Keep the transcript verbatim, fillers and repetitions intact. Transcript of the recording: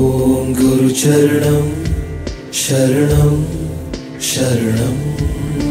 Om Guru Charanam Sharanam Sharanam.